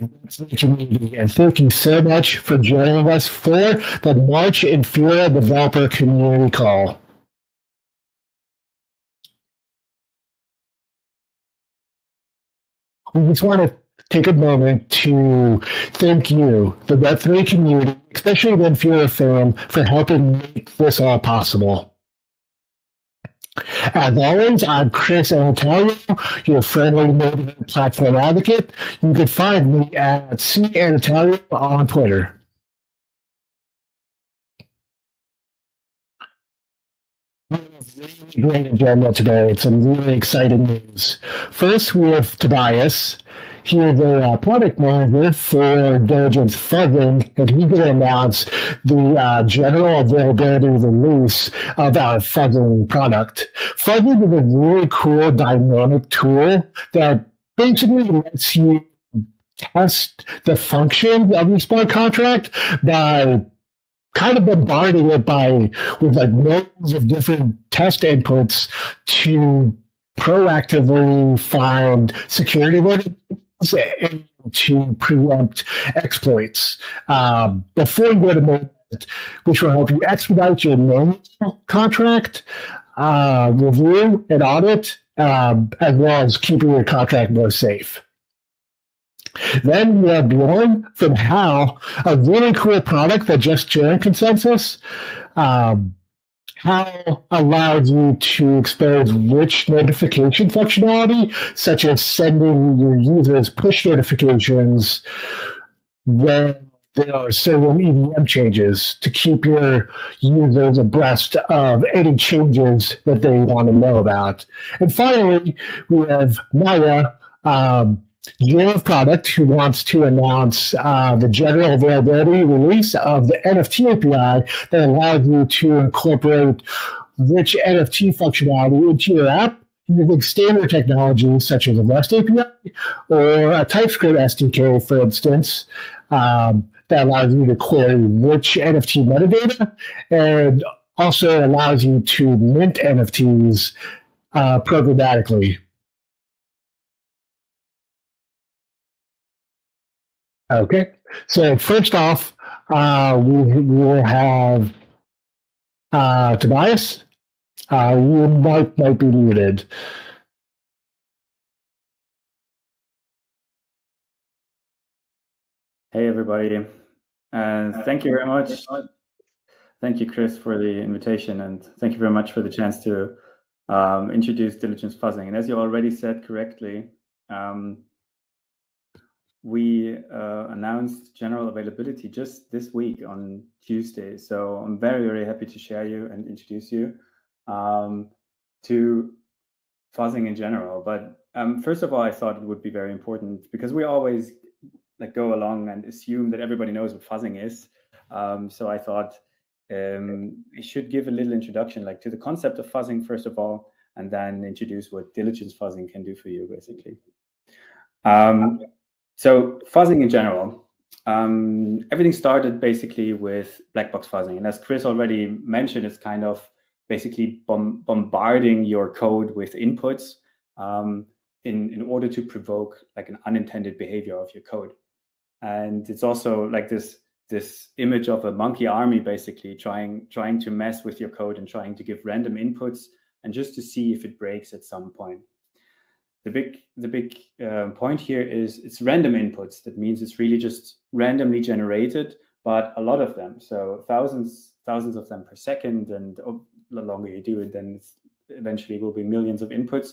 And thank you so much for joining us for the March Infura Developer Community Call. We just want to take a moment to thank you, the Web3 community, especially the Infura fam, for helping make this all possible. As always, I'm Chris Anatalio, your friendly neighborhood platform advocate. You can find me at @canatalio on Twitter. Great agenda today. It's some really exciting news. First, we have Tobias. He is the product manager for Diligence Fuzzing, and he's going to announce the general availability release of our Fuzzing product. Fuzzing is a really cool dynamic tool that basically lets you test the function of your smart contract by kind of bombarding it with like millions of different test inputs to proactively find security vulnerabilities and to preempt exploits. Before you go to Medusa, which will help you expedite your normal contract review and audit, as well as keeping your contract more safe. Then we have Bjorn from HAL, a really cool product that just joined ConsenSys. HAL allows you to expose rich notification functionality, such as sending your users push notifications when there are certain EVM changes to keep your users abreast of any changes that they want to know about. And finally, we have Maya, Your product, who wants to announce the general availability release of the NFT API that allows you to incorporate rich NFT functionality into your app using standard technology such as a REST API or a TypeScript SDK, for instance, that allows you to query rich NFT metadata and also allows you to mint NFTs programmatically. Okay, so first off, we will have Tobias. You might be muted. Hey, everybody. Thank you very much. Thank you, Chris, for the invitation, and thank you very much for the chance to introduce Diligence Fuzzing. And as you already said correctly, we announced general availability just this week on Tuesday. So I'm very, very happy to share you and introduce you to fuzzing in general. But first of all, I thought it would be very important because we always like go along and assume that everybody knows what fuzzing is. So I thought I should give a little introduction like to the concept of fuzzing, first of all, and then introduce what Diligence Fuzzing can do for you, basically. So fuzzing in general, everything started basically with black box fuzzing. And as Chris already mentioned, it's kind of basically bombarding your code with inputs in order to provoke like an unintended behavior of your code. And it's also like this image of a monkey army basically trying to mess with your code and trying to give random inputs and just to see if it breaks at some point. The big point here is it's random inputs. That means it's really just randomly generated, but a lot of them. So thousands of them per second, and the longer you do it, then it's eventually will be millions of inputs.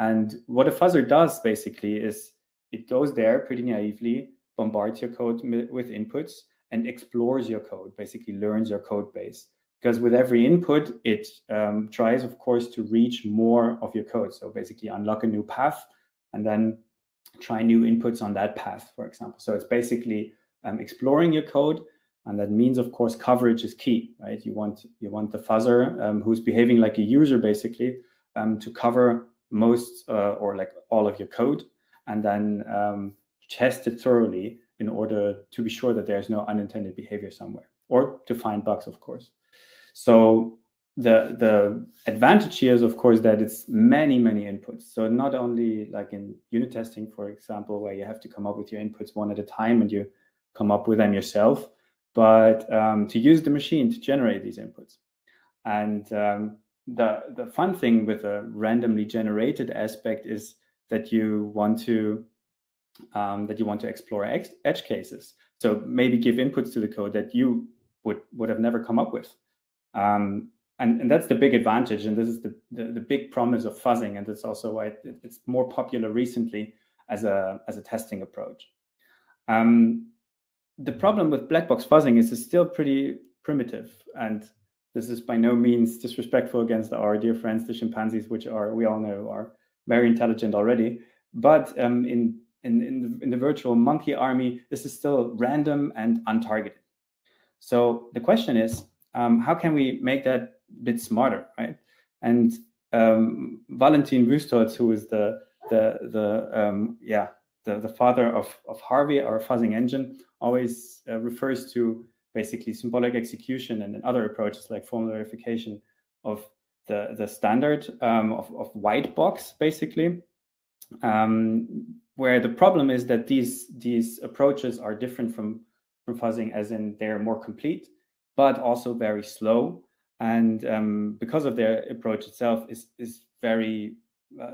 And what a fuzzer does basically is it goes there pretty naively, bombards your code with inputs, and explores your code, basically learns your code base. Because with every input, it tries, of course, to reach more of your code. So basically unlock a new path and then try new inputs on that path, for example. So it's basically exploring your code. And that means, of course, coverage is key, right? You want the fuzzer who's behaving like a user, basically, to cover most or like all of your code and then test it thoroughly in order to be sure that there's no unintended behavior somewhere or to find bugs, of course. So the advantage here is, of course, that it's many inputs. So not only like in unit testing, for example, where you have to come up with your inputs one at a time and you come up with them yourself, but to use the machine to generate these inputs. And the fun thing with a randomly generated aspect is that you want to explore edge cases. So maybe give inputs to the code that you would have never come up with. And that's the big advantage, and this is the big promise of fuzzing, and that's also why it's more popular recently as a testing approach. The problem with black box fuzzing is it's still pretty primitive, and this is by no means disrespectful against our dear friends, the chimpanzees, which are, we all know, are very intelligent already. But in the virtual monkey army, this is still random and untargeted. So the question is, how can we make that bit smarter, right? And Valentin Wüstholz, who is the father of Harvey, our fuzzing engine, always refers to basically symbolic execution and then other approaches like formal verification of the standard of white box, basically, where the problem is that these approaches are different from fuzzing, as in they're more complete, but also very slow, and because of their approach itself is very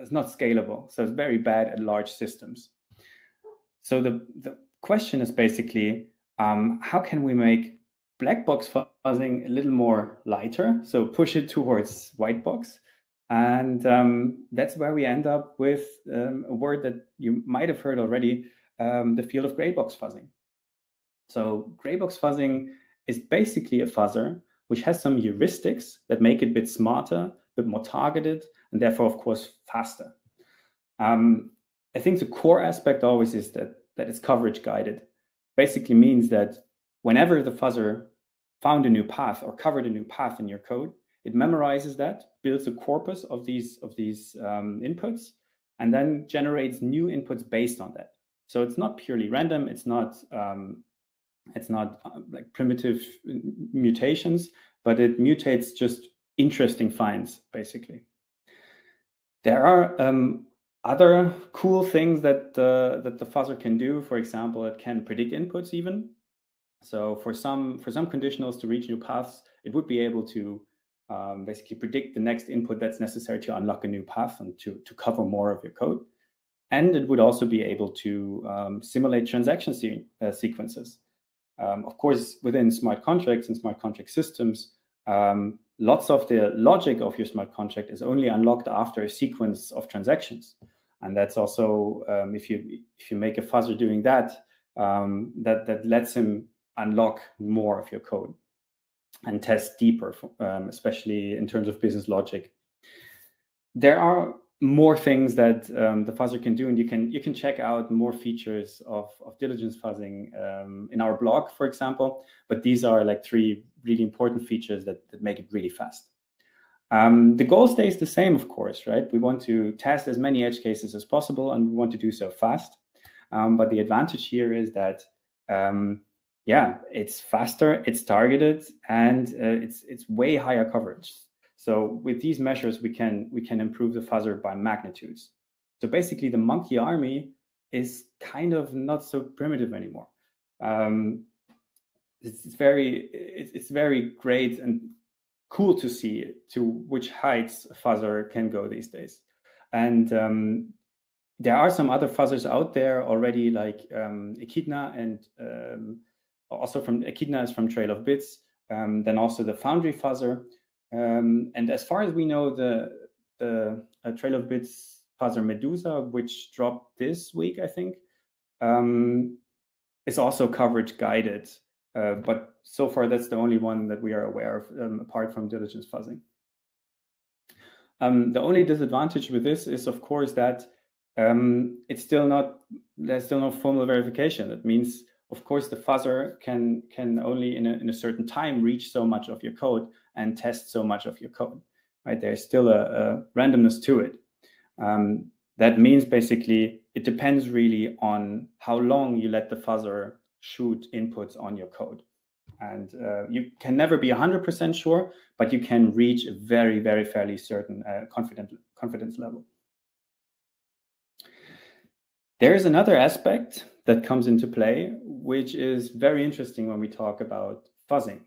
it's not scalable, so it's very bad at large systems. So the question is basically how can we make black box fuzzing a little more lighter, so push it towards white box, and that's where we end up with a word that you might have heard already, the field of gray box fuzzing. So gray box fuzzing is basically a fuzzer which has some heuristics that make it a bit smarter, a bit more targeted, and therefore, of course, faster. I think the core aspect always is that it's coverage guided. Basically means that whenever the fuzzer found a new path or covered a new path in your code, it memorizes that, builds a corpus of these inputs, and then generates new inputs based on that. So it's not purely random. It's not like primitive mutations, but it mutates just interesting finds, basically. There are other cool things that the fuzzer can do. For example, it can predict inputs even. So for some conditionals to reach new paths, it would be able to basically predict the next input that's necessary to unlock a new path and to cover more of your code. And it would also be able to simulate transaction sequences. Of course, within smart contracts and smart contract systems, lots of the logic of your smart contract is only unlocked after a sequence of transactions. And that's also, if you make a fuzzer doing that, that lets him unlock more of your code and test deeper, especially in terms of business logic. There are more things that the fuzzer can do, and you can check out more features of diligence fuzzing in our blog, for example, but these are like three really important features that make it really fast. The goal stays the same, of course, right? We want to test as many edge cases as possible, and we want to do so fast, but the advantage here is that it's faster, it's targeted, and it's way higher coverage. So with these measures, we can improve the fuzzer by magnitudes. So basically, the monkey army is kind of not so primitive anymore. It's very great and cool to see to which heights a fuzzer can go these days. And there are some other fuzzers out there already, like Echidna, and also from Echidna is from Trail of Bits. Then also the Foundry fuzzer. And as far as we know, the Trail of Bits fuzzer Medusa, which dropped this week, I think, is also coverage guided. But so far, that's the only one that we are aware of, apart from diligence fuzzing. The only disadvantage with this is, of course, that there's still no formal verification. That means, of course, the fuzzer can only in a certain time reach so much of your code and test so much of your code, right? There's still a randomness to it. That means basically it depends really on how long you let the fuzzer shoot inputs on your code. And you can never be 100% sure, but you can reach a very, very fairly certain confidence level. There is another aspect that comes into play, which is very interesting when we talk about fuzzing,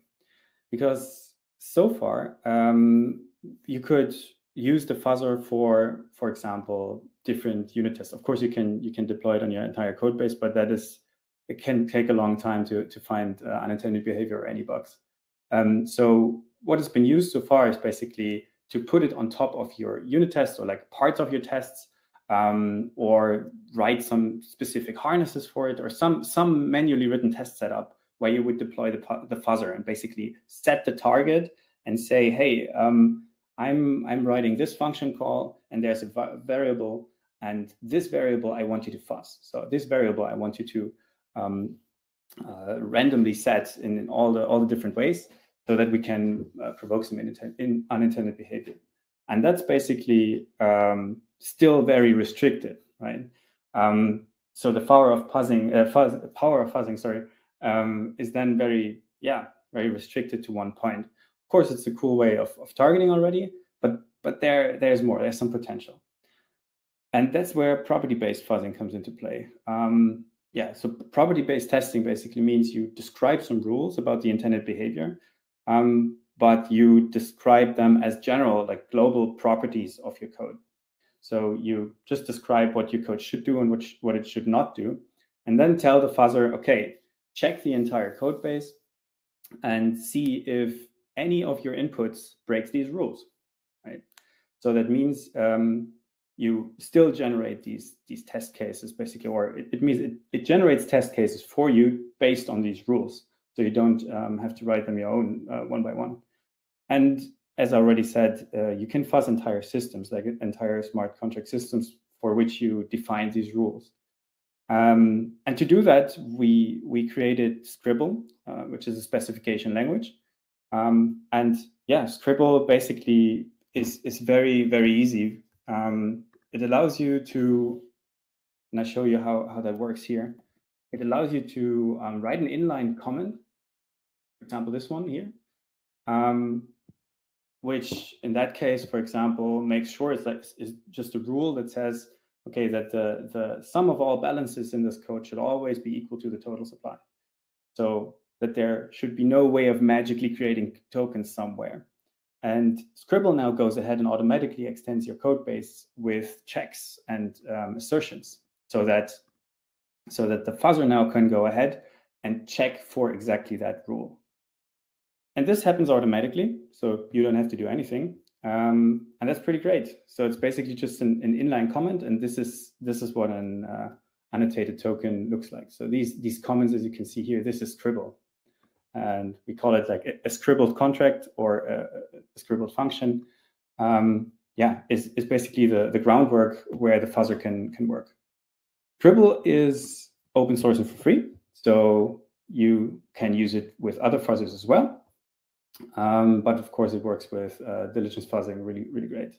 because so far you could use the fuzzer for example, different unit tests. Of course, you can deploy it on your entire code base, but that is, it can take a long time to find unintended behavior or any bugs. So what has been used so far is basically to put it on top of your unit tests, or like parts of your tests, or write some specific harnesses for it, or some manually written test setup where you would deploy the fuzzer and basically set the target and say, hey, I'm writing this function call, and there's a variable, and this variable I want you to fuzz. So this variable I want you to randomly set in all the different ways, so that we can provoke some unintended behavior. And that's basically still very restricted, right? So the power of fuzzing, sorry, is then very restricted to one point. Of course, it's a cool way of targeting already, but there's more. There's some potential, and that's where property-based fuzzing comes into play. So property-based testing basically means you describe some rules about the intended behavior, but you describe them as general, like global properties of your code. So you just describe what your code should do and what it should not do, and then tell the fuzzer, okay, check the entire code base and see if any of your inputs breaks these rules, right? So that means you still generate these test cases, basically, or it means it generates test cases for you based on these rules. So you don't have to write them your own one by one. And as I already said, you can fuzz entire systems, like entire smart contract systems for which you define these rules. And to do that, we created Scribble, which is a specification language. Scribble basically is very, very easy. It allows you to, and I'll show you how that works here. It allows you to write an inline comment, for example, this one here. Which in that case, for example, makes sure it's just a rule that says, okay, that the sum of all balances in this code should always be equal to the total supply. So that there should be no way of magically creating tokens somewhere. And Scribble now goes ahead and automatically extends your code base with checks and assertions, so that the fuzzer now can go ahead and check for exactly that rule. And this happens automatically, so you don't have to do anything, and that's pretty great. So it's basically just an inline comment, and this is what an annotated token looks like. So these comments, as you can see here, this is Scribble, and we call it like a scribbled contract or a scribbled function. It's basically the groundwork where the fuzzer can work. Scribble is open source and for free, so you can use it with other fuzzers as well. But of course, it works with diligence fuzzing really, really great.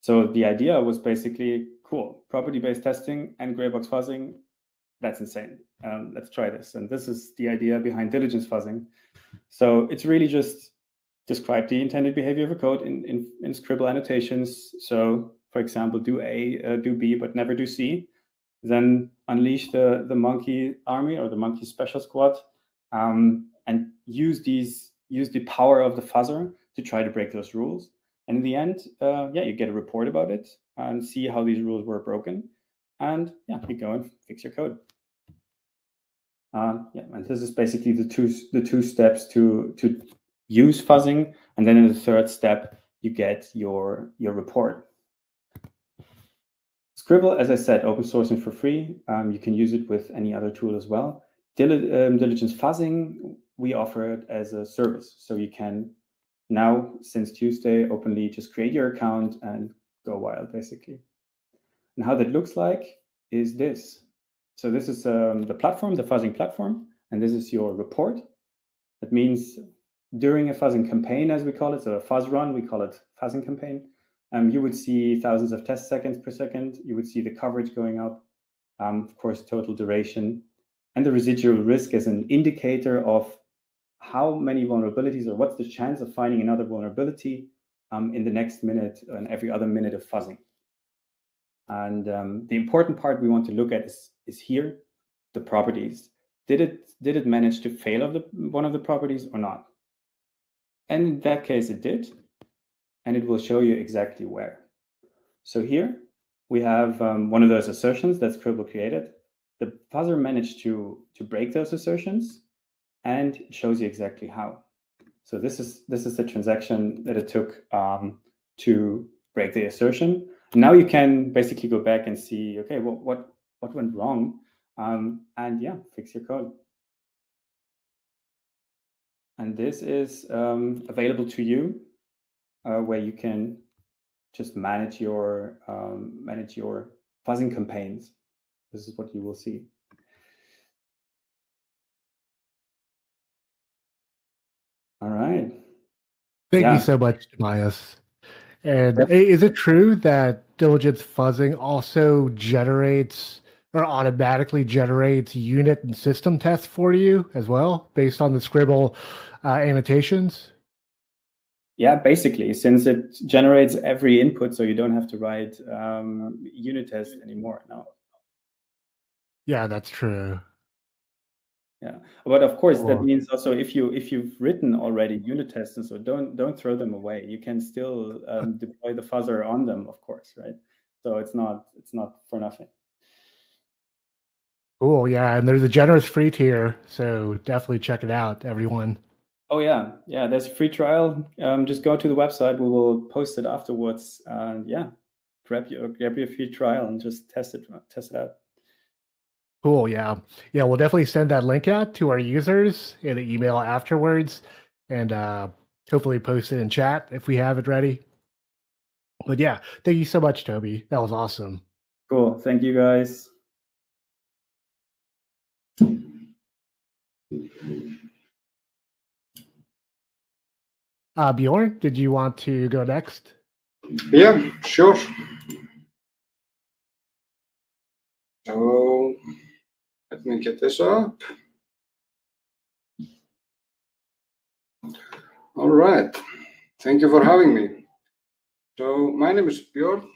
So the idea was basically, cool, property-based testing and gray box fuzzing, that's insane. Let's try this. And this is the idea behind diligence fuzzing. So it's really just describe the intended behavior of a code in Scribble annotations. So, for example, do A, do B, but never do C. Then unleash the monkey army or the monkey special squad. And use the power of the fuzzer to try to break those rules. And in the end, you get a report about it and see how these rules were broken. And you go and fix your code. And this is basically the two steps to use fuzzing. And then in the third step, you get your report. Scribble, as I said, open source and for free. You can use it with any other tool as well. Diligence fuzzing, we offer it as a service. So you can now, since Tuesday, openly just create your account and go wild, basically. And how that looks like is this. So this is the platform, the fuzzing platform, and this is your report. That means during a fuzzing campaign, as we call it, so a fuzz run, we call it fuzzing campaign, you would see thousands of test seconds per second. You would see the coverage going up, of course, total duration. and the residual risk as an indicator of how many vulnerabilities or what's the chance of finding another vulnerability in the next minute and every other minute of fuzzing. And the important part we want to look at is here, the properties. Did it manage to fail of one of the properties or not? And in that case, it did. And it will show you exactly where. So here we have one of those assertions that Scribble created. The fuzzer managed to break those assertions, and it shows you exactly how. So this is the transaction that it took to break the assertion. Now you can basically go back and see, okay, well, what went wrong, and yeah, fix your code. And this is available to you, where you can just manage your fuzzing campaigns. This is what you will see. All right. Thank you so much, Tobias. And is it true that Diligence Fuzzing also generates or automatically generates unit and system tests for you as well, based on the Scribble annotations? Yeah, basically, since it generates every input, so you don't have to write unit tests anymore now. Yeah, that's true. Yeah, but of course, that means also if you've written already unit tests, and so don't throw them away. You can still deploy the fuzzer on them, of course, right? So it's not for nothing. Cool, yeah, and there's a generous free tier, so definitely check it out, everyone. Oh yeah, yeah, there's a free trial. Just go to the website. We will post it afterwards. Yeah, grab your free trial and just test it out. Cool, yeah. Yeah, we'll definitely send that link out to our users in an email afterwards, and hopefully post it in chat if we have it ready. But yeah, thank you so much, Toby. That was awesome. Cool, thank you guys. Bjorn, did you want to go next? Yeah, sure. So let me get this up. All right. Thank you for having me. So my name is Bjorn.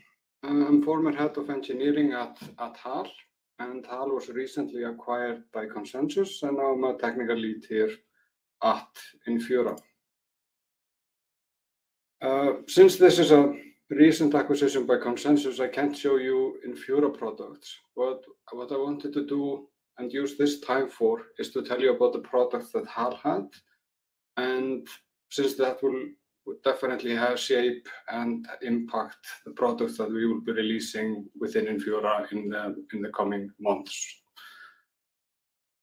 I'm former head of engineering at HAL, and HAL was recently acquired by ConsenSys, and now I'm a technical lead here at Infura. Since this is a recent acquisition by ConsenSys, I can't show you Infura products, but what I wanted to do and use this time for is to tell you about the products that HAL had, and since that will definitely have shape and impact the products that we will be releasing within Infura in the coming months.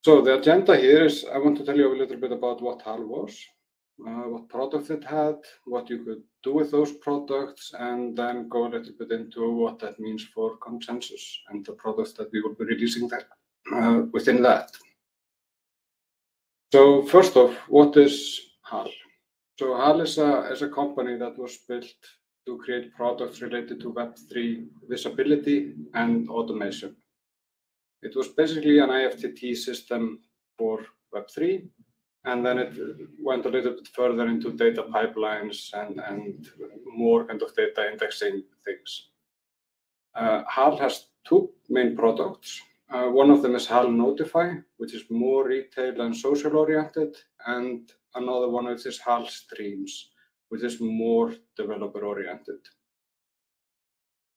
So the agenda here is I want to tell you a little bit about what HAL was, what products it had, what you could do with those products, and then go a little bit into what that means for ConsenSys and the products that we will be releasing that, within that. So first off, what is HAL? So HAL is a company that was built to create products related to Web3 visibility and automation. It was basically an IFTT system for Web3, and then it went a little bit further into data pipelines and more kind of data indexing things. HAL has two main products. One of them is HAL Notify, which is more retail and social oriented, and another one which is HAL Streams, which is more developer oriented.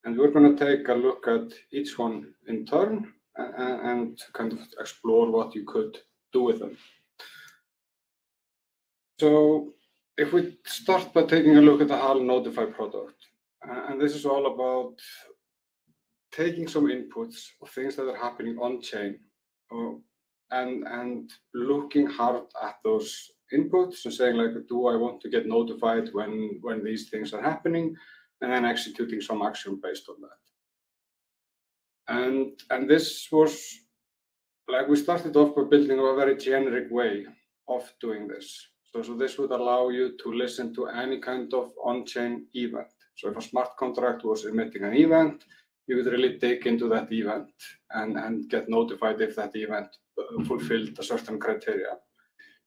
And we're going to take a look at each one in turn and kind of explore what you could do with them. So if we start by taking a look at the HAL Notify product, and this is all about taking some inputs of things that are happening on-chain and looking hard at those inputs and saying, like, do I want to get notified when these things are happening, and then executing some action based on that. And this was, like, we started off by building a very generic way of doing this. So this would allow you to listen to any kind of on-chain event. So if a smart contract was emitting an event, you would really dig into that event and get notified if that event fulfilled a certain criteria.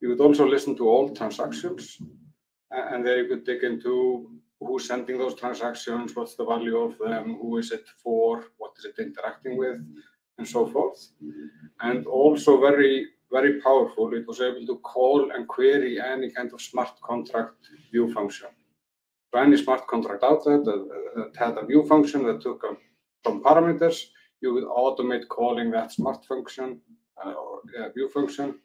You would also listen to all transactions, and there you could dig into who's sending those transactions, what's the value of them, who is it for, what is it interacting with, and so forth. And also very, very powerful, it was able to call and query any kind of smart contract view function. So any smart contract out there that had a view function that took some parameters, you would automate calling that smart function or view function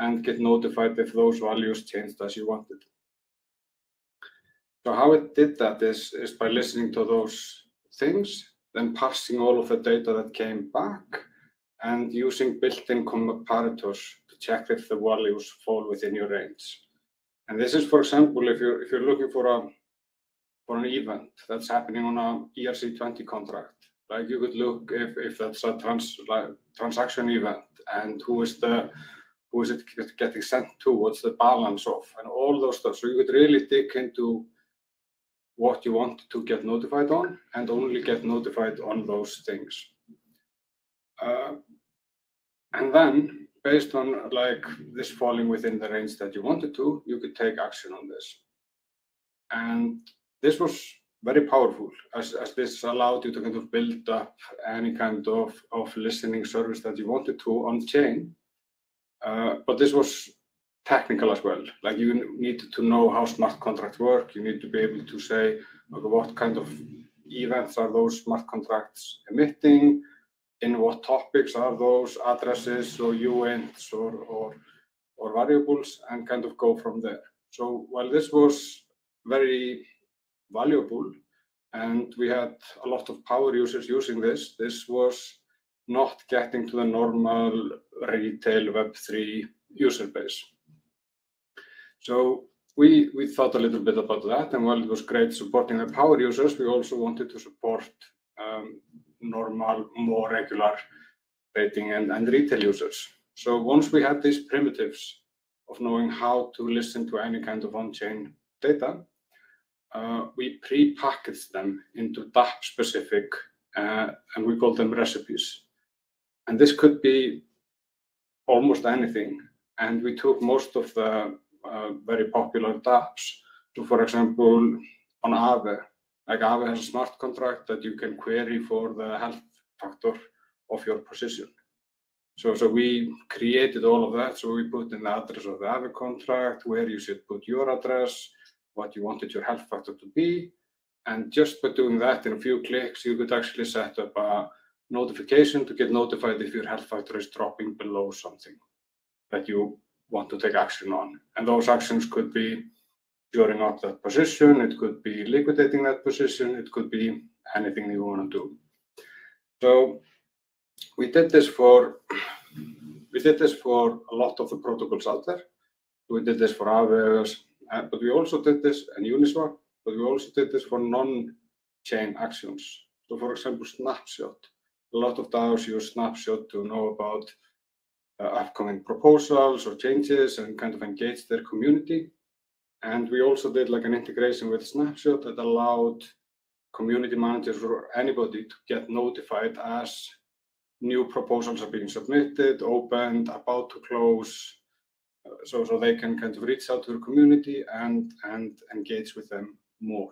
and get notified if those values changed as you wanted. So how it did that is by listening to those things, then parsing all of the data that came back and using built-in comparators to check if the values fall within your range. And this is, for example, if you're looking for an event that's happening on a ERC20 contract, like you could look if that's a transaction event and who is it getting sent to, what's the balance of, and all those stuff. So you could really dig into what you want to get notified on and only get notified on those things. And then based on like this falling within the range that you wanted to, you could take action on this. And this was very powerful as this allowed you to kind of build up any kind of listening service that you wanted to on chain. But this was technical as well. Like you needed to know how smart contracts work. You need to be able to say, okay, what kind of events are those smart contracts emitting? In what topics are those addresses or UINTs or variables, and kind of go from there. So while this was very valuable and we had a lot of power users using this, this was not getting to the normal retail Web3 user base. So we thought a little bit about that, and while it was great supporting the power users, we also wanted to support normal, more regular rating and retail users. So once we had these primitives of knowing how to listen to any kind of on-chain data, we pre-packaged them into DApp specific, and we called them recipes. And this could be almost anything. And we took most of the very popular dApps to, for example, on Aave. Like Aave has a smart contract that you can query for the health factor of your position. So we created all of that. So we put in the address of the Aave contract, where you should put your address, what you wanted your health factor to be. And just by doing that in a few clicks, you could actually set up a notification to get notified if your health factor is dropping below something that you want to take action on. And those actions could be shoring up that position, it could be liquidating that position, it could be anything you want to do. So we did this for a lot of the protocols out there. We did this for Aave, but we also did this in Uniswap, but we also did this for non-chain actions. So for example, Snapshot. A lot of DAOs use Snapshot to know about upcoming proposals or changes and kind of engage their community. And we also did like an integration with Snapshot that allowed community managers or anybody to get notified as new proposals are being submitted, opened, about to close, so they can kind of reach out to the community and engage with them more.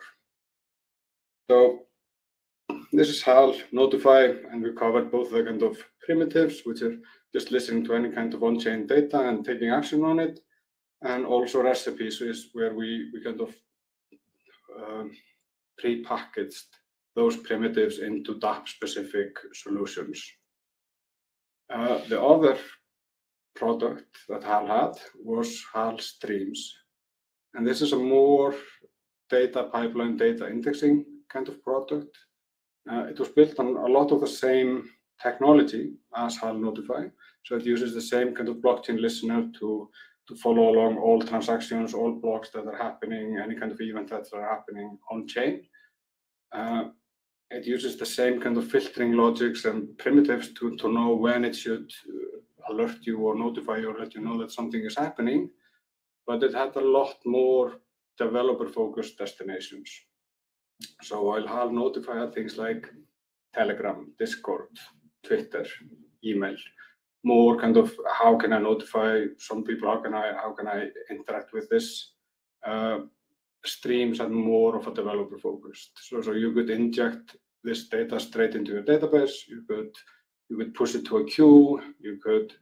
So this is HAL Notify, and we covered both the kind of primitives, which are just listening to any kind of on-chain data and taking action on it, and also recipes is where we kind of pre-packaged those primitives into DApp-specific solutions. The other product that HAL had was HAL Streams. And this is a more data pipeline, data indexing kind of product. It was built on a lot of the same technology as HAL Notify. So it uses the same kind of blockchain listener to follow along all transactions, all blocks that are happening, any kind of event that are happening on chain. It uses the same kind of filtering logics and primitives to know when it should alert you or notify you or let you know that something is happening, but it had a lot more developer-focused destinations. So while HAL Notify had things like Telegram, Discord, Twitter, email, more kind of how can I notify some people, how can I interact with this. Streams are more of a developer focused. So you could inject this data straight into your database. You could push it to a queue. You could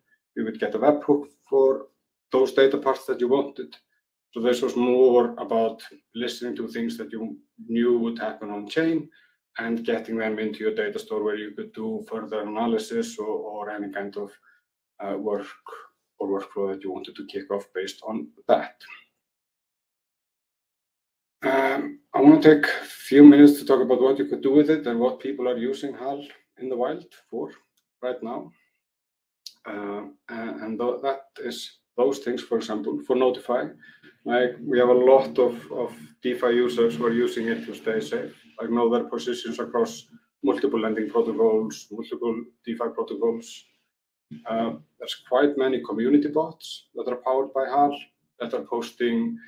get a webhook for those data parts that you wanted. So this was more about listening to things that you knew would happen on chain and getting them into your data store where you could do further analysis or any kind of work or workflow that you wanted to kick off based on that. I want to take a few minutes to talk about what you could do with it and what people are using HAL in the wild for right now. That is those things, for example, for Notify. Like we have a lot of DeFi users who are using it to stay safe. I know their positions across multiple lending protocols, multiple DeFi protocols. There's quite many community bots that are powered by HAL that are posting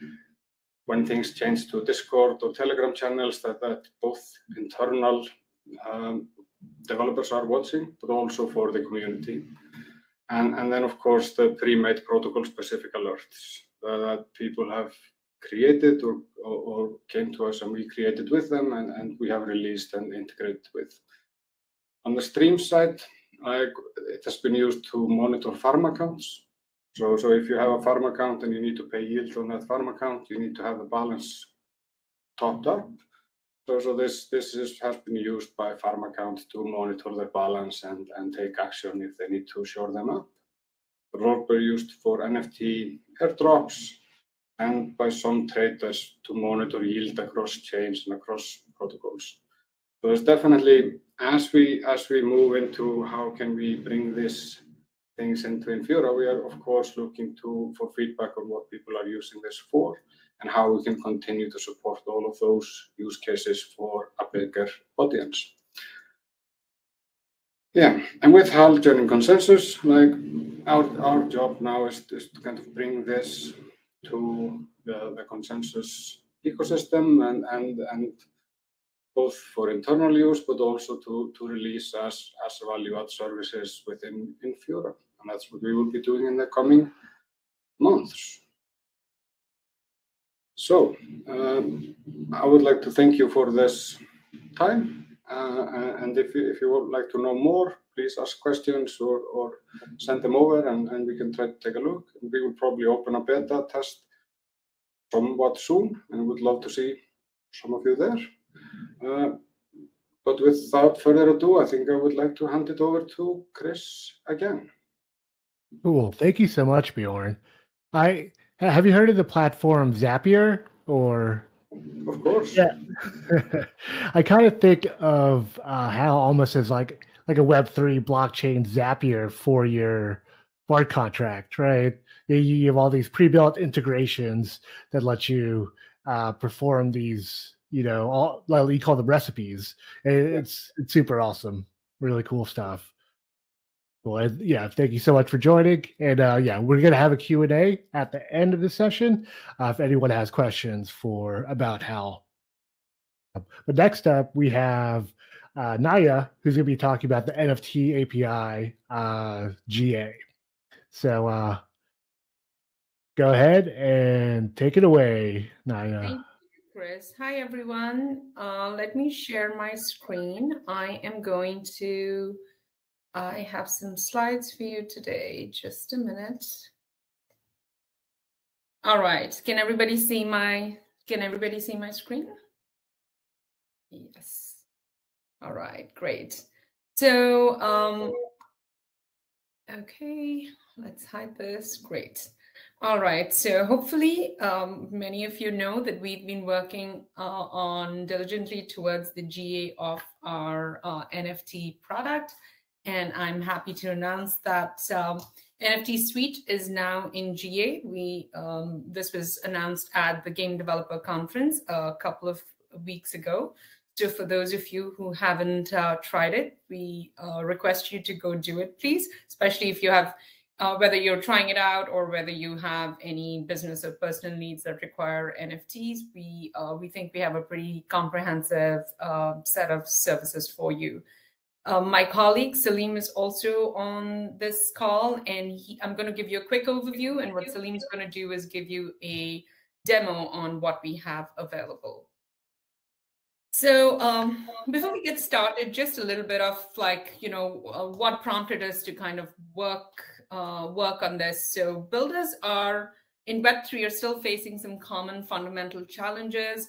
when things change to Discord or Telegram channels that both internal developers are watching, but also for the community. And then, of course, the pre-made protocol-specific alerts that people have created or came to us and we created with them and we have released and integrated with. On the stream side, it has been used to monitor farm accounts. So if you have a farm account and you need to pay yield on that farm account, you need to have a balance topped up. So this has been used by farm accounts to monitor their balance and take action if they need to shore them up. But also used for NFT airdrops and by some traders to monitor yield across chains and across protocols. So there's definitely, as we move into how can we bring these things into Infura, we are of course looking for feedback on what people are using this for and how we can continue to support all of those use cases for a bigger audience. Yeah, and with HAL joining ConsenSys, our job now is to kind of bring this to the ConsenSys ecosystem and both for internal use, but also to release as value-add services within Infura. And that's what we will be doing in the coming months. So I would like to thank you for this time. And if you would like to know more, please ask questions or send them over and we can try to take a look. We will probably open a beta test somewhat soon and would love to see some of you there. But without further ado, I think I would like to hand it over to Chris again. Cool. Thank you so much, Bjorn. Have you heard of the platform Zapier? Or of course, yeah. I kind of think of HAL almost as like a Web3 blockchain Zapier for your smart contract, right? You have all these pre-built integrations that let you perform these, you call them recipes. It's super awesome, really cool stuff. Well, yeah, thank you so much for joining. And yeah, we're going to have a Q&A at the end of the session if anyone has questions about HAL. But next up, we have Naya, who's going to be talking about the NFT API GA. So go ahead and take it away, Naya. Thank you, Chris. Hi, everyone. Let me share my screen. I have some slides for you today. Just a minute. All right. Can everybody see my screen? Yes. All right. Great. So, okay. Let's hide this. Great. All right. So hopefully, many of you know that we've been working on diligently towards the GA of our NFT product. And I'm happy to announce that NFT Suite is now in GA. This was announced at the Game Developer Conference a couple of weeks ago. So for those of you who haven't tried it, we request you to go do it, please, especially if you have, whether you're trying it out or whether you have any business or personal needs that require NFTs, we think we have a pretty comprehensive set of services for you. My colleague Salim is also on this call, and I'm going to give you a quick overview. And what Salim is going to do is give you a demo on what we have available. So before we get started, just a little bit of like, you know, what prompted us to kind of work on this. So builders are in Web3 are still facing some common fundamental challenges.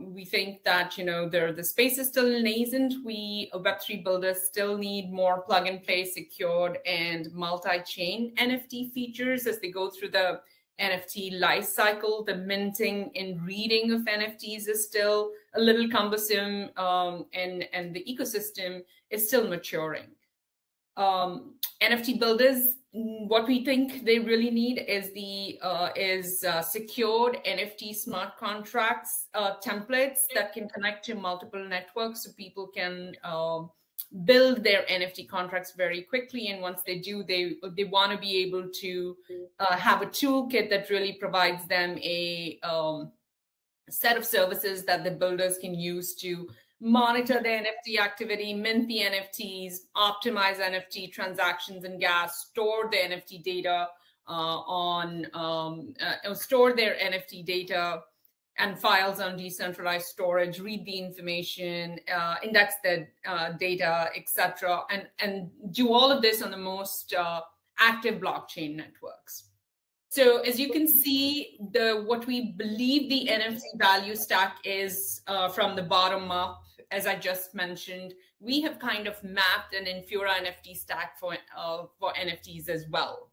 We think that, you know, the space is still nascent. Web3 builders still need more plug-and-play, secured, and multi-chain NFT features as they go through the NFT life cycle. The minting and reading of NFTs is still a little cumbersome, and the ecosystem is still maturing. NFT builders, what we think they really need is secured NFT smart contracts templates that can connect to multiple networks, so people can build their NFT contracts very quickly. And once they do, they want to be able to have a toolkit that really provides them a set of services that the builders can use to monitor their NFT activity, mint the NFTs, optimize NFT transactions and gas, store the NFT data store their NFT data and files on decentralized storage, read the information, index the data, etc., and do all of this on the most active blockchain networks. So as you can see, what we believe the NFT value stack is from the bottom up, as I just mentioned, we have kind of mapped an Infura NFT stack for NFTs as well.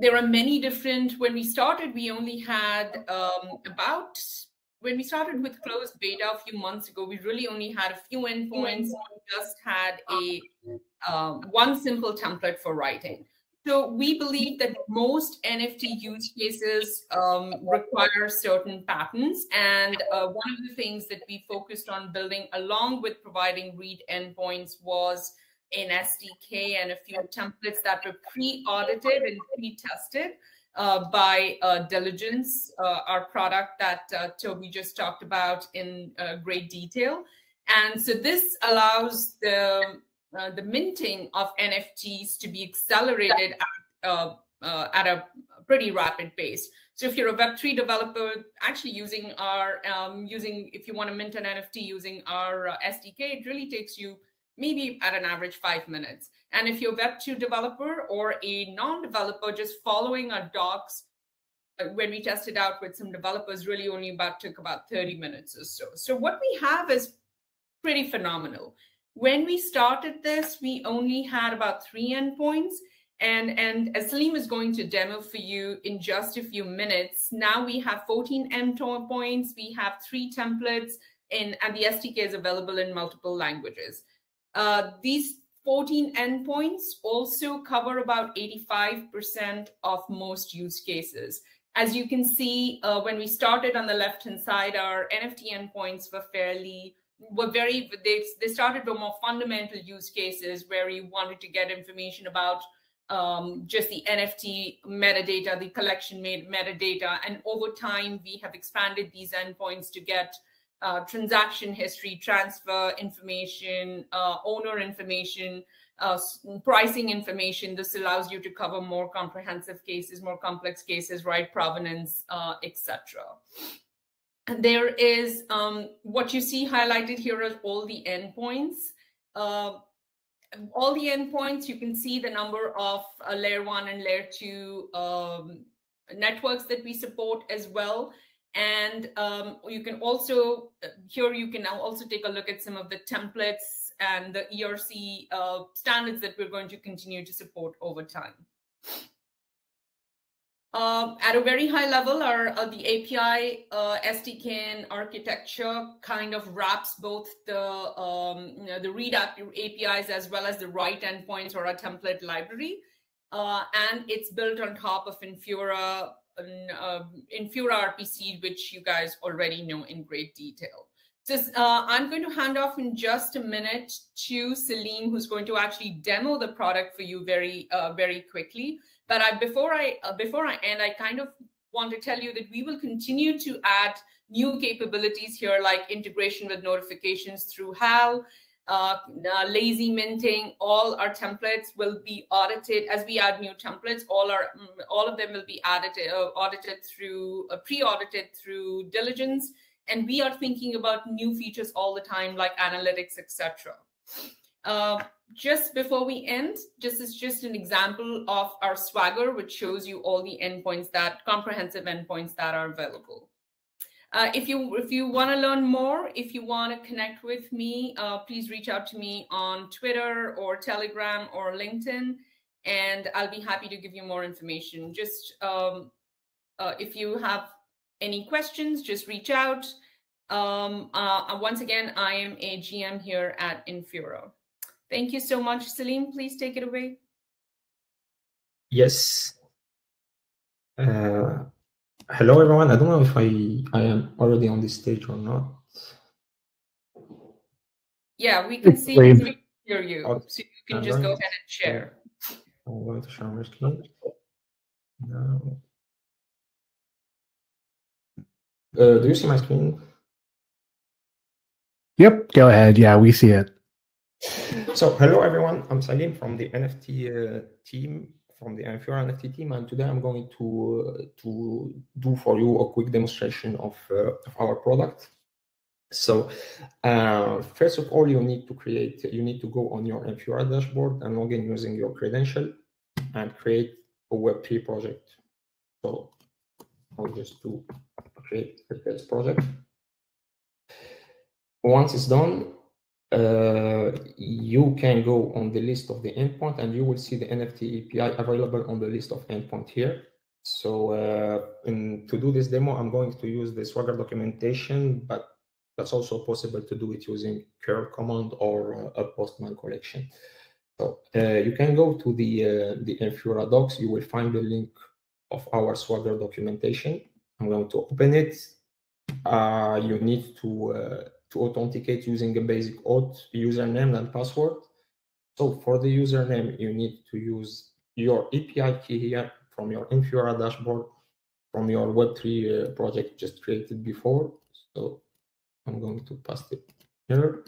There are many different, when we started, we only had when we started with closed beta a few months ago, we really only had a few endpoints. We just had one simple template for writing. So we believe that most NFT use cases require certain patterns. And one of the things that we focused on building along with providing read endpoints was an SDK and a few templates that were pre-audited and pre-tested by Diligence, our product that Toby just talked about in great detail. And so this allows the minting of NFTs to be accelerated at a pretty rapid pace. So if you're a Web3 developer, actually using our if you want to mint an NFT using our SDK, it really takes you maybe at an average 5 minutes. And if you're a Web2 developer or a non-developer, just following our docs, when we tested out with some developers, really only took about 30 minutes or so. So what we have is pretty phenomenal. When we started this, we only had about 3 endpoints. And as Salim is going to demo for you in just a few minutes, now we have 14 endpoints. We have 3 templates, and the SDK is available in multiple languages. These 14 endpoints also cover about 85% of most use cases. As you can see, when we started on the left-hand side, our NFT endpoints they started with more fundamental use cases where you wanted to get information about just the NFT metadata, the collection metadata. And over time, we have expanded these endpoints to get transaction history, transfer information, owner information, pricing information. This allows you to cover more comprehensive cases, more complex cases, right? Provenance, etc. And there is what you see highlighted here are all the endpoints. All the endpoints, you can see the number of layer 1 and layer 2 networks that we support as well. And you can also, here you can now also take a look at some of the templates and the ERC standards that we're going to continue to support over time. At a very high level, the API SDK and architecture kind of wraps both the read APIs as well as the write endpoints or a template library, and it's built on top of Infura RPC, which you guys already know in great detail. So I'm going to hand off in just a minute to Salim, who's going to actually demo the product for you very quickly. But before I end, I kind of want to tell you that we will continue to add new capabilities here, like integration with notifications through HAL, lazy minting, all our templates will be audited. As we add new templates, all of them will be pre-audited through diligence. And we are thinking about new features all the time, like analytics, etc. Just before we end, this is just an example of our Swagger, which shows you all the endpoints, that comprehensive endpoints that are available. If you want to learn more, if you want to connect with me, please reach out to me on Twitter or Telegram or LinkedIn, and I'll be happy to give you more information. Just if you have any questions, just reach out. Once again, I am a GM here at Infura. Thank you so much. Salim, please take it away. Yes. Hello, everyone. I don't know if I am already on this stage or not. Yeah, we can see you, we hear you. Okay. So you can just go ahead and share. I'm going to share my screen. No. Do you see my screen? Yep, go ahead. Yeah, we see it. So, hello, everyone. I'm Salim from the NFT team. From the Infura NFT team, and today I'm going to do for you a quick demonstration of our product. So, first of all, you need to go on your Infura dashboard and log in using your credential and create a Web3 project. So, I'll just do create a test project. Once it's done, you can go on the list of the endpoint, and you will see the NFT API available on the list of endpoint here. So to do this demo, I'm going to use the Swagger documentation, but that's also possible to do it using curl command or a Postman collection. So you can go to the Infura docs. You will find the link of our Swagger documentation. I'm going to open it. You need to authenticate using a basic auth username and password. So for the username, you need to use your API key here from your Infura dashboard, from your Web3 project just created before. So I'm going to paste it here.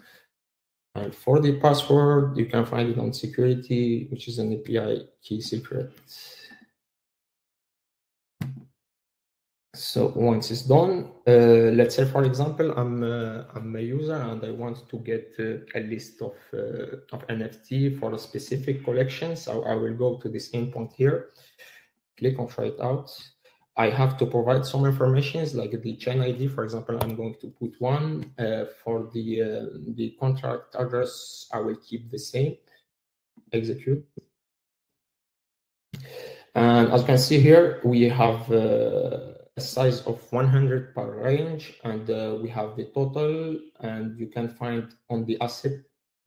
And for the password, you can find it on security, which is an API key secret. So once it's done, let's say, for example, I'm a user and I want to get a list of NFT for a specific collection. So I will go to this endpoint here, click on try it out. I have to provide some information like the chain ID, for example. I'm going to put one for the contract address. I will keep the same. Execute. And as you can see here, we have a size of 100 per range, and we have the total, and you can find on the asset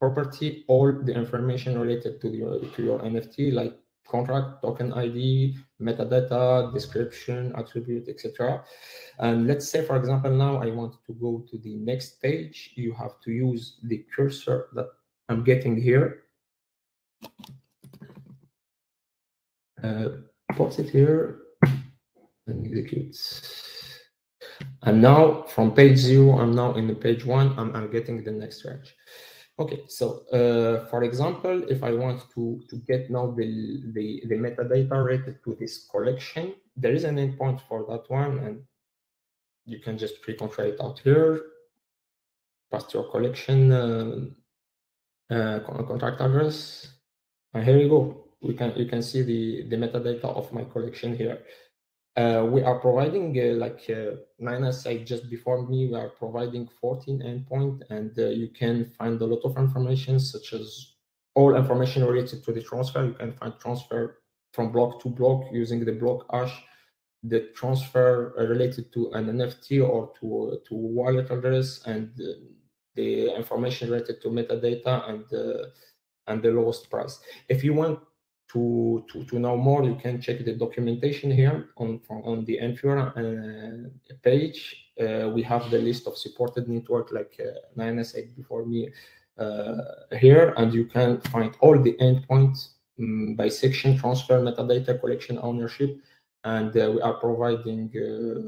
property all the information related to your NFT, like contract, token ID, metadata, description, attribute, etc. And let's say, for example, now I want to go to the next page. You have to use the cursor that I'm getting here. Put it here. And execute. And now from page 0, I'm now in the page 1, I'm getting the next range. Okay, so for example, if I want to get now the metadata related to this collection, there is an endpoint for that one, and you can just click on try it out here, pass your collection contract address, and here you go. You can see the metadata of my collection here. We are providing, like Nayana said just before me, we are providing 14 endpoints, and you can find a lot of information, such as all information related to the transfer. You can find transfer from block to block using the block hash, the transfer related to an NFT or to wallet address, and the information related to metadata and the lowest price. If you want to know more, you can check the documentation here on the Infura page. We have the list of supported network, like Nayana said before me, here, and you can find all the endpoints by section, transfer, metadata, collection, ownership, and we are providing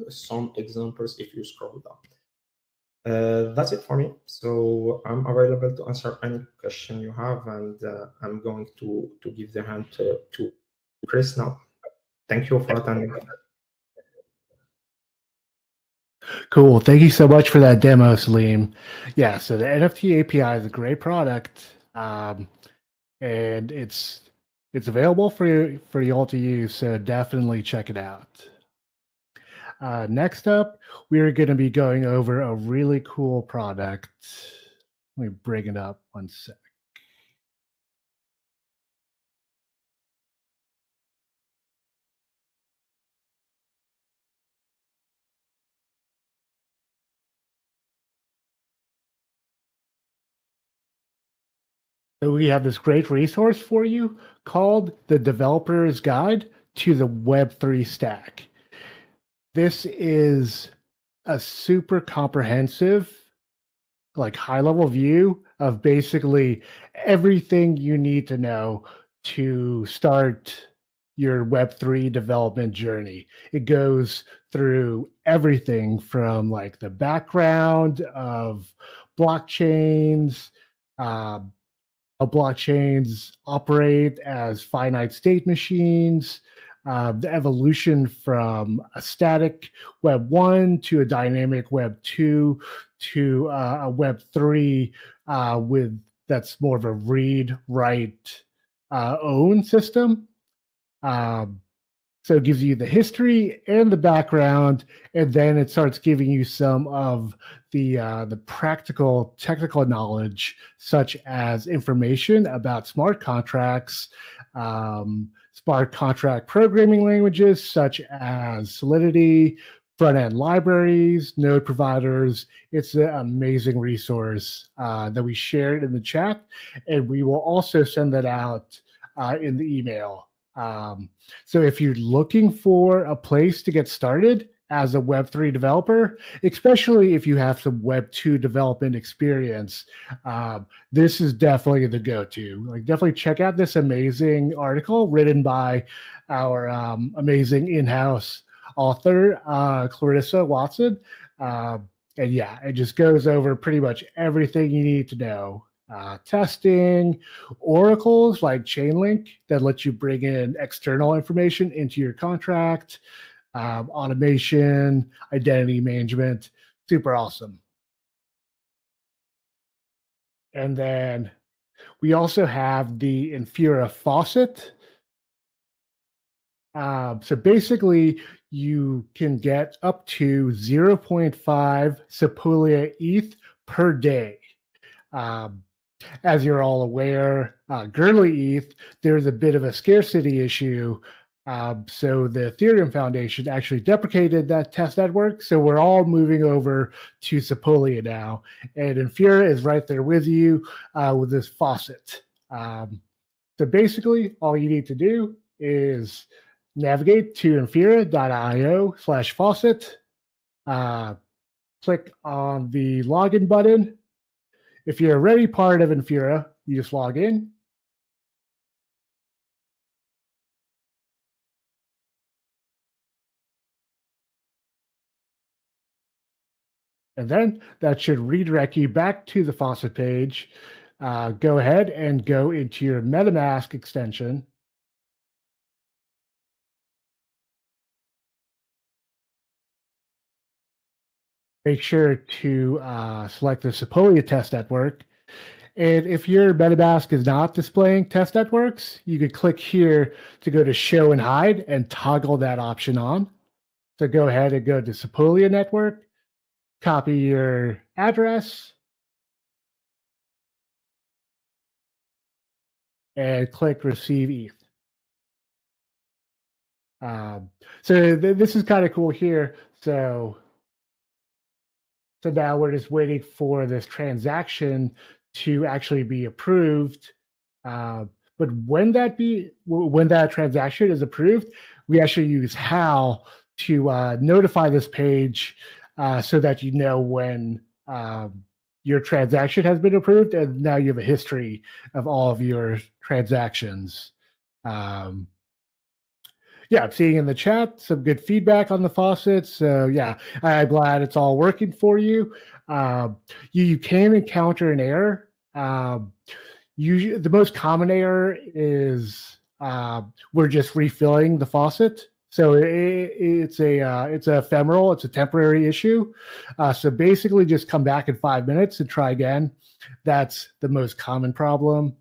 some examples if you scroll down. That's it for me. So I'm available to answer any question you have, and I'm going to give the hand to Chris now. Thank you for attending. Cool. Thank you so much for that demo, Salim. Yeah, so the NFT API is a great product, and it's available for you all to use, so definitely check it out. Next up, we're going to be going over a really cool product. Let me bring it up one sec. So we have this great resource for you called the Developer's Guide to the Web3 Stack. This is a super comprehensive, like high-level view of basically everything you need to know to start your Web3 development journey. It goes through everything from like the background of blockchains, blockchains operate as finite state machines, the evolution from a static Web 1 to a dynamic Web 2 to a Web 3 that's more of a read, write, own system. So it gives you the history and the background, and then it starts giving you some of the practical technical knowledge, such as information about smart contracts, smart contract programming languages such as Solidity, front-end libraries, node providers. It's an amazing resource that we shared in the chat, and we will also send that out in the email. So if you're looking for a place to get started as a Web3 developer, especially if you have some Web2 development experience, this is definitely the go-to. Like, definitely check out this amazing article written by our amazing in-house author, Clarissa Watson. And yeah, it just goes over pretty much everything you need to know. Testing, oracles like Chainlink that lets you bring in external information into your contract, automation, identity management, super awesome. And then we also have the Infura faucet. So basically, you can get up to 0.5 Sepolia ETH per day. As you're all aware, Gurley ETH, there's a bit of a scarcity issue. So the Ethereum Foundation actually deprecated that test network. So we're all moving over to Sepolia now. And Infura is right there with you with this faucet. So basically, all you need to do is navigate to infura.io/faucet, click on the login button. If you're already part of Infura, you just log in. And then that should redirect you back to the faucet page. Go ahead and go into your MetaMask extension. Make sure to select the Sepolia test network. And if your MetaMask is not displaying test networks, you could click here to go to show and hide and toggle that option on. So go ahead and go to Sepolia network, copy your address, and click receive ETH. So this is kind of cool here. So now we're just waiting for this transaction to actually be approved. But when that transaction is approved, we actually use HAL to notify this page so that you know when your transaction has been approved, and now you have a history of all of your transactions. yeah, I'm seeing in the chat some good feedback on the faucets. So yeah, I'm glad it's all working for you. You can encounter an error. The most common error is we're just refilling the faucet. So it's ephemeral, it's a temporary issue. So basically just come back in 5 minutes and try again. That's the most common problem.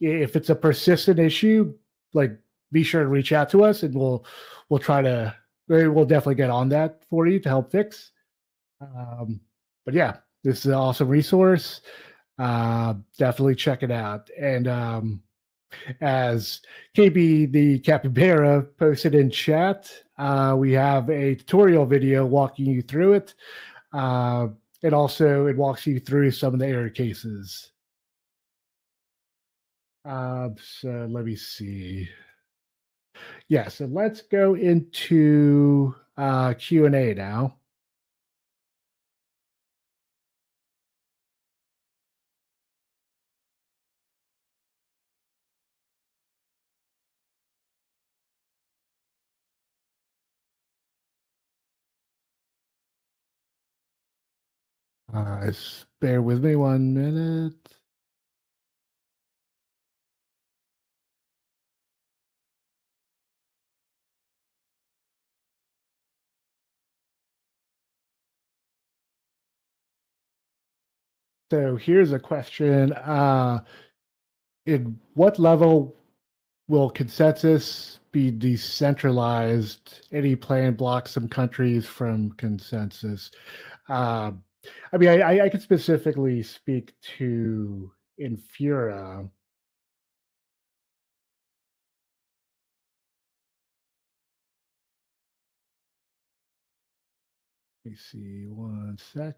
If it's a persistent issue, like be sure to reach out to us and we'll definitely get on that for you to help fix. But yeah, this is an awesome resource. Definitely check it out. And as KB the Capybara posted in chat, we have a tutorial video walking you through it. And also it walks you through some of the error cases. So let me see. Yeah, so let's go into Q&A now. Bear with me 1 minute. So here's a question. In what level will ConsenSys be decentralized? Any plan blocks some countries from ConsenSys? I mean, I could specifically speak to Infura. Let me see 1 sec.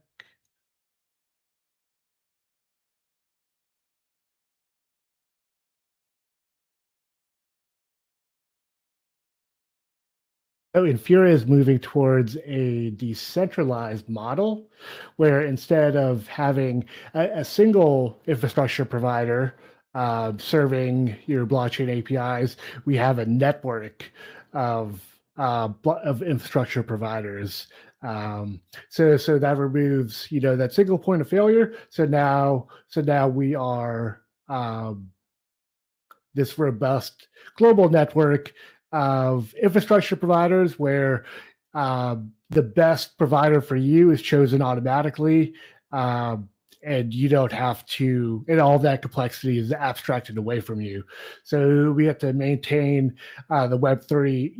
Oh, Infura is moving towards a decentralized model where instead of having a single infrastructure provider serving your blockchain APIs, we have a network of infrastructure providers. So that removes, you know, that single point of failure. So now we are this robust global network of infrastructure providers where the best provider for you is chosen automatically, and you don't have to, and all that complexity is abstracted away from you. So we have to maintain the Web3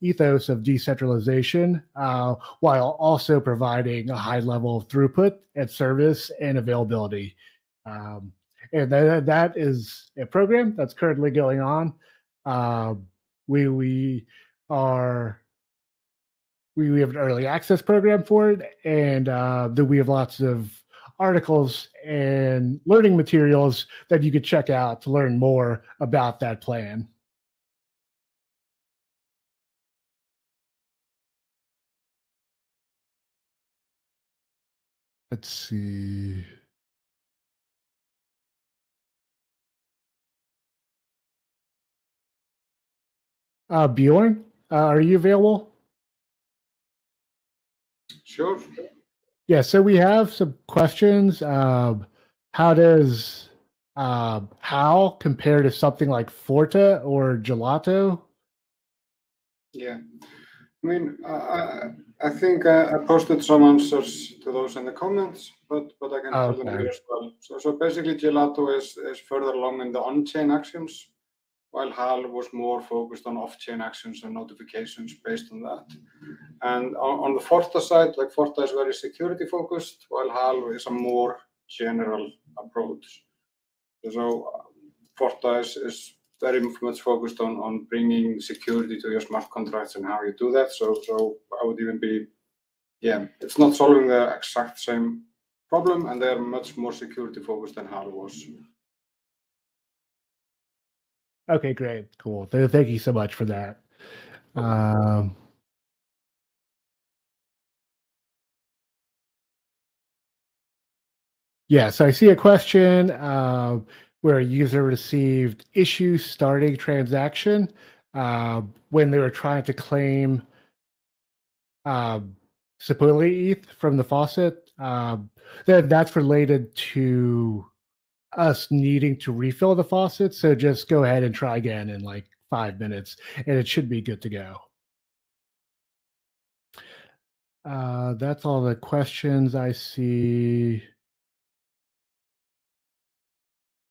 ethos of decentralization while also providing a high level of throughput and service and availability. And that is a program that's currently going on. We have an early access program for it, and then we have lots of articles and learning materials that you could check out to learn more about that plan. Let's see. Bjorn, are you available? Sure. Yeah, so we have some questions. How does HAL compare to something like Forta or Gelato? Yeah, I mean, I think I posted some answers to those in the comments, but I can tell them here as well. So basically, Gelato is further along in the on-chain actions, while HAL was more focused on off-chain actions and notifications based on that. And on the Forta side, like Forta is very security-focused, while HAL is a more general approach. So Forta is very much focused on bringing security to your smart contracts and how you do that. So I would even be, yeah, it's not solving the exact same problem, and they're much more security-focused than HAL was. Okay, great, cool. Thank you so much for that. Yeah, so I see a question where a user received issue starting transaction when they were trying to claim Sepolia ETH from the faucet. That's related to us needing to refill the faucet. So just go ahead and try again in like 5 minutes, and it should be good to go. That's all the questions I see.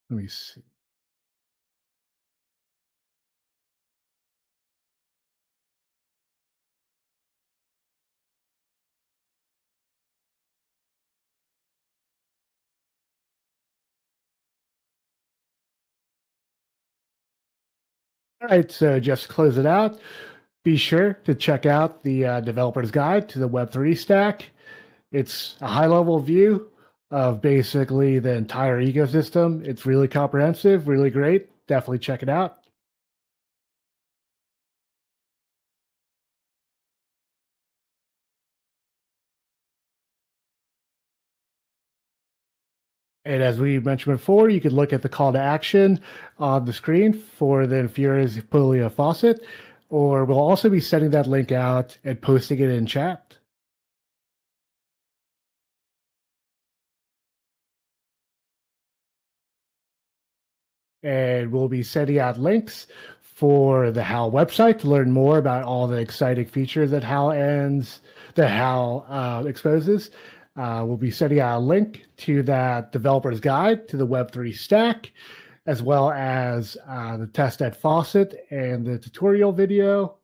Let me see. All right, so just to close it out, be sure to check out the developer's guide to the Web3 stack. It's a high-level view of basically the entire ecosystem. It's really comprehensive, really great. Definitely check it out. And as we mentioned before, you could look at the call to action on the screen for the Infura's Sepolia faucet, or we'll also be sending that link out and posting it in chat. And we'll be sending out links for the HAL website to learn more about all the exciting features that HAL exposes. We'll be sending out a link to that developer's guide to the Web3 stack, as well as the testnet faucet and the tutorial video.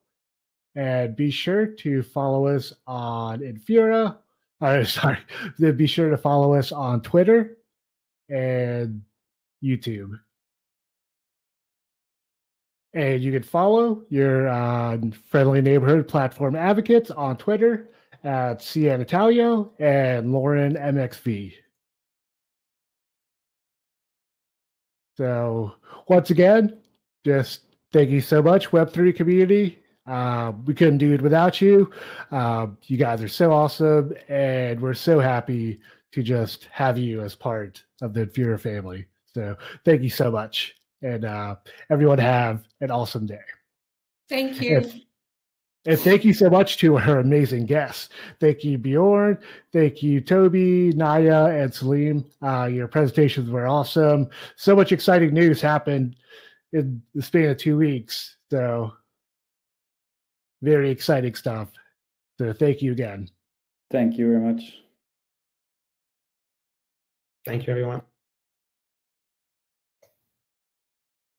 And be sure to follow us on Infura. Be sure to follow us on Twitter and YouTube. And you can follow your friendly neighborhood platform advocates on Twitter at C. Anatalio and Lauren MXV. So once again, just thank you so much, Web3 community. We couldn't do it without you. You guys are so awesome, and we're so happy to just have you as part of the Infura family. So thank you so much, and everyone have an awesome day. Thank you. And thank you so much to our amazing guests. Thank you, Bjorn. Thank you, Toby, Naya, and Salim. Your presentations were awesome. So much exciting news happened in the span of 2 weeks. So very exciting stuff. So thank you again. Thank you very much. Thank you, everyone.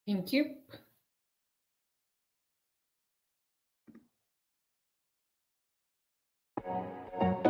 Thank you. Thank you.